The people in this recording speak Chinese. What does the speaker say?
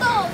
送。